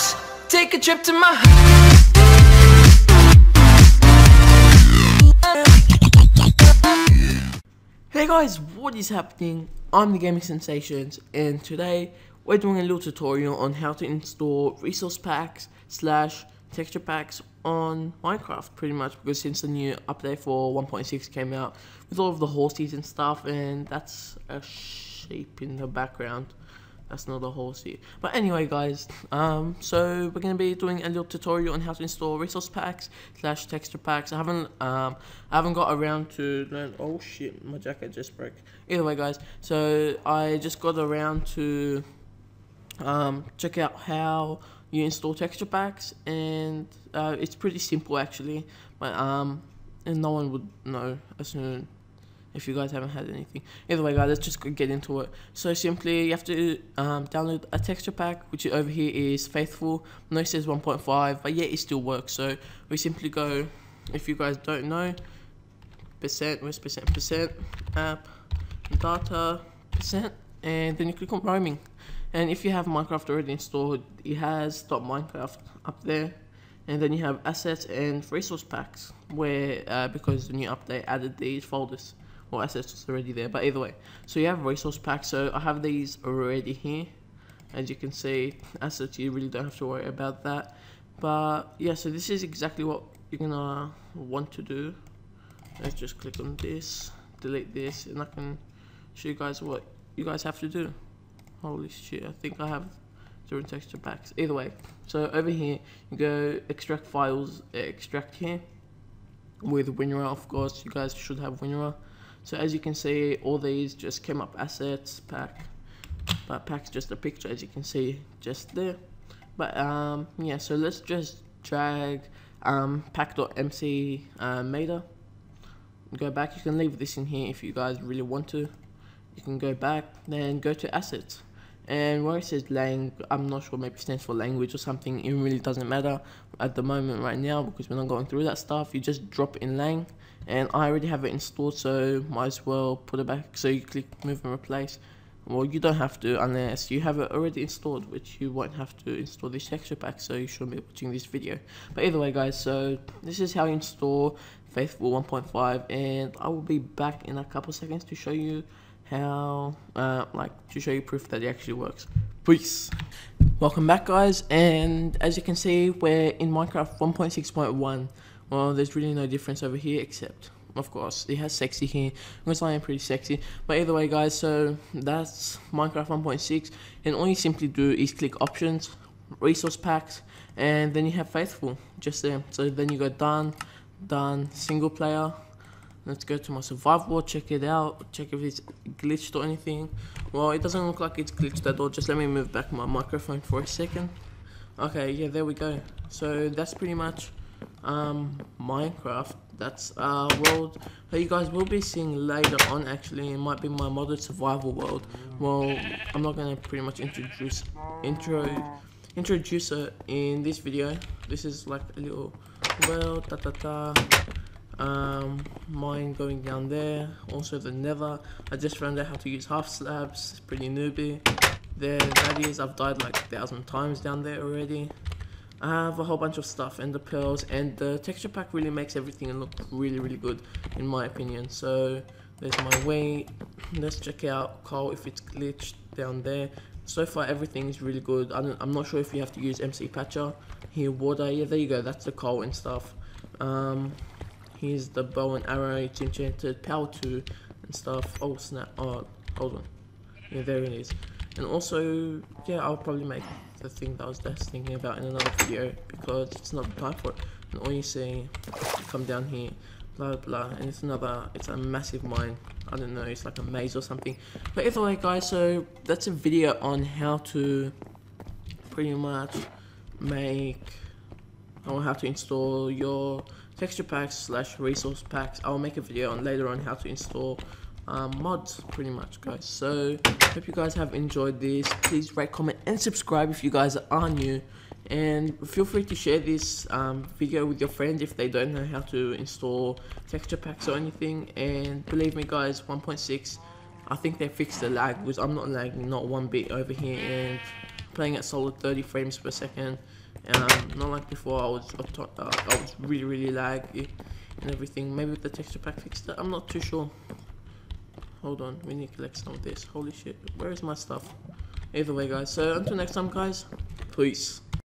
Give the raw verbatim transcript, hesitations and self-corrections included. house, take a trip to my house. Hey guys, what is happening? I'm the Gaming Sensations, and today we're doing a little tutorial on how to install resource packs slash texture packs on Minecraft, pretty much, because since the new update for one point six came out with all of the horses and stuff, and that's a sheep in the background. That's not a horse here. But anyway guys, um, so we're going to be doing a little tutorial on how to install resource packs slash texture packs. I haven't um, I haven't got around to learn, oh shit, my jacket just broke. Either way guys, so I just got around to um, check out how you install texture packs, and uh, it's pretty simple actually, but um, and no one would know as soon if you guys haven't had anything. Either way guys, let's just get into it. So simply you have to um, download a texture pack, which over here is Faithful. I know it says one point five, but yeah, it still works. So we simply go, if you guys don't know, percent, where's percent, percent, app, data, percent, and then you click on roaming. And if you have Minecraft already installed, it has .minecraft up there. And then you have assets and resource packs, where uh, because the new update added these folders. Or assets is already there, but either way, so you have resource packs. So I have these already here, as you can see. Assets, you really don't have to worry about that, but yeah, so this is exactly what you're gonna want to do. Let's just click on this, delete this, and I can show you guys what you guys have to do. Holy shit, I think I have different texture packs. Either way, so over here you go extract files, extract here with WinRAR. Of course, you guys should have WinRAR. So as you can see, all these just came up, assets, pack, but pack's just a picture, as you can see, just there. But um, yeah, so let's just drag um, pack.mc uh, meter, go back. You can leave this in here if you guys really want to. You can go back, then go to assets, and where it says lang, I'm not sure, maybe it stands for language or something. It really doesn't matter at the moment right now, because we're not going through that stuff. You just drop in lang, and I already have it installed, so might as well put it back. So you click move and replace. Well, you don't have to unless you have it already installed, which you won't have to install this texture pack, so you shouldn't be watching this video. But either way guys, so this is how you install Faithful one point five, and I will be back in a couple seconds to show you how uh, like to show you proof that it actually works. Peace. Welcome back guys, and as you can see, we're in Minecraft one point six point one. Well, there's really no difference over here, except of course it has sexy here, because I am pretty sexy. But either way guys, so that's Minecraft one point six, and all you simply do is click options, resource packs, and then you have Faithful just there. So then you go done, done, single player. Let's go to my survival, check it out, check if it's glitched or anything. Well, it doesn't look like it's glitched at all. Just let me move back my microphone for a second. Okay, yeah, there we go. So that's pretty much um Minecraft. That's a world that you guys will be seeing later on. Actually, it might be my modded survival world. Well, I'm not gonna pretty much introduce intro introduce it in this video. This is like a little world, ta ta ta. Um mine going down there, also the nether. I just found out how to use half slabs. It's pretty newbie there. That is, I've died like a thousand times down there already. I have a whole bunch of stuff, and the pearls, and the texture pack really makes everything look really, really good, in my opinion. So there's my weight. Let's check out coal, if it's glitched down there. So far everything is really good. I don't, I'm not sure if you have to use M C Patcher. Here, water, yeah, there you go, that's the coal and stuff. Um, here's the bow and arrow, it's enchanted, power two and stuff. Oh snap, oh, hold on, yeah, there it is. And also, yeah, I'll probably make the thing that I was just thinking about in another video, because it's not the time for it. And all you see, you come down here, blah blah, and it's another, it's a massive mine. I don't know, it's like a maze or something. But either way guys, so that's a video on how to pretty much make, or how to install your texture packs slash resource packs. I'll make a video on later on how to install Um, mods, pretty much guys. So hope you guys have enjoyed this. Please rate, comment and subscribe if you guys are new, and feel free to share this um, video with your friends if they don't know how to install texture packs or anything. And believe me guys, one point six, I think they fixed the lag, because I'm not lagging not one bit over here, and playing at solid thirty frames per second. Um, not like before, I was uh, I was really really laggy and everything. Maybe the texture pack fixed it, I'm not too sure. Hold on, we need to collect some of this. Holy shit, where is my stuff? Either way guys, so until next time guys, peace.